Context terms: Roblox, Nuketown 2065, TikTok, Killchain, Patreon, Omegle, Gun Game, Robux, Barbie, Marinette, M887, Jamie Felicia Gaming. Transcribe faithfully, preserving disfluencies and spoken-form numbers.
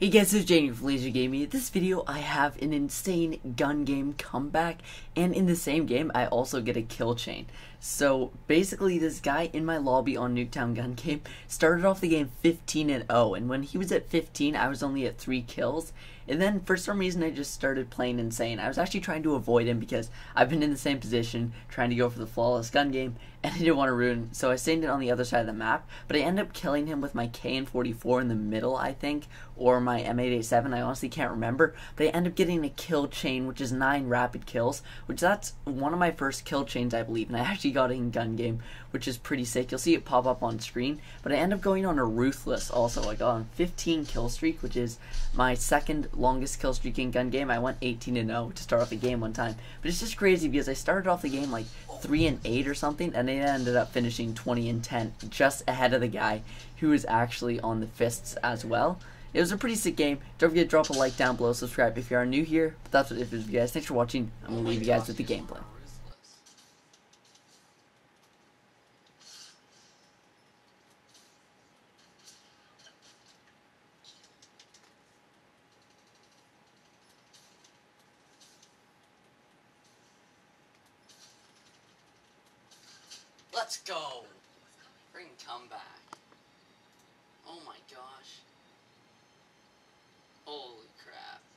Hey guys, it's Jamie Felicia Gaming. In this video, I have an insane gun game comeback, and in the same game, I also get a kill chain. So basically, this guy in my lobby on Nuketown Gun Game started off the game fifteen and oh, and when he was at fifteen, I was only at three kills. And then for some reason, I just started playing insane. I was actually trying to avoid him because I've been in the same position, trying to go for the flawless gun game, and I didn't want to ruin, so I stayed on the other side of the map. But I ended up killing him with my K and forty-four in the middle, I think, or my M eight eighty-seven. I honestly can't remember, but I ended up getting a kill chain, which is nine rapid kills, which that's one of my first kill chains, I believe, and I actually got it in Gun Game, which is pretty sick. You'll see it pop up on screen, but I ended up going on a Ruthless also. I got on fifteen kill streak, which is my second longest kill streak in Gun Game. I went eighteen and oh to start off the game one time, but it's just crazy because I started off the game like three and eight or something, and I ended up finishing twenty and ten, just ahead of the guy who was actually on the fists as well. It was a pretty sick game. Don't forget to drop a like down below, subscribe if you are new here. But that's what it is, guys. Thanks for watching. I'm going to leave you guys with the gameplay. Let's go! Bring comeback. Oh my gosh. Holy crap.